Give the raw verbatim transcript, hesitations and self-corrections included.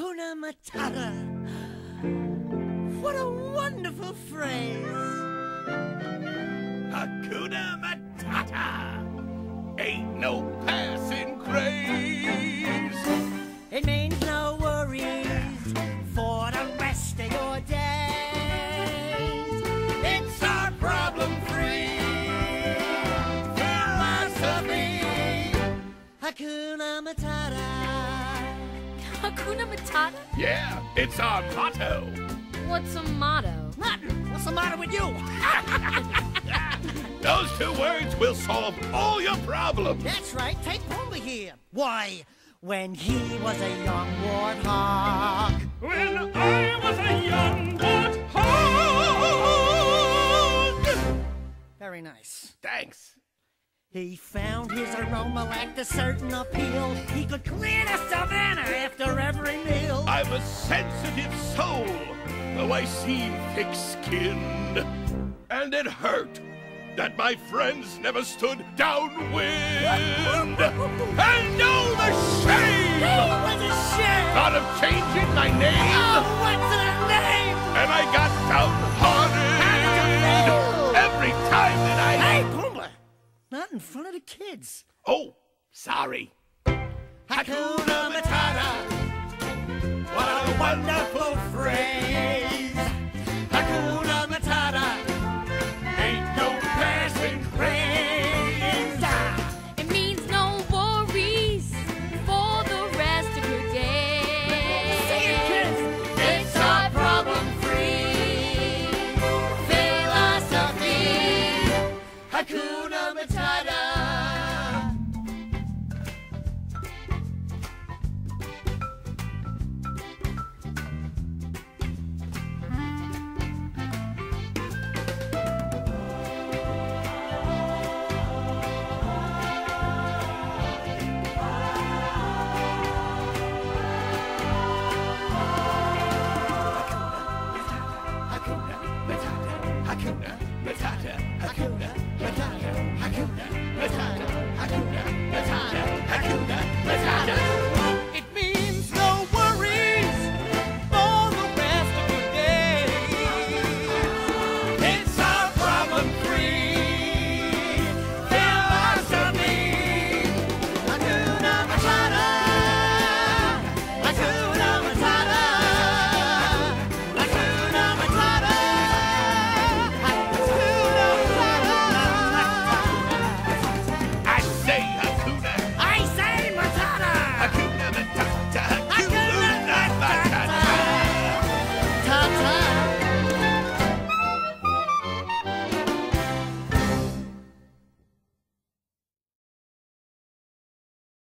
Hakuna Matata. What a wonderful phrase. Hakuna Matata. Ain't no passing craze. It means no worries for the rest of your days. It's our problem-free philosophy. Hakuna Matata. Hakuna Matata? Yeah, it's our motto. What's a motto? Nothing. What's the matter with you? Those two words will solve all your problems. That's right. Take over here. Why, when he was a young warthog. When I was a young warthog. Very nice. Thanks. He found his aroma lacked a certain appeal. He could clear the savannah after every meal. I'm a sensitive soul, though I seem thick-skinned. And it hurt that my friends never stood downwind. And oh, the shame! Oh, what a shame! Thought of changing my name. Oh, what's the name? And I got downhearted every time that I... Hey, not in front of the kids. Oh, sorry. Hakuna Matata. What a wonderful...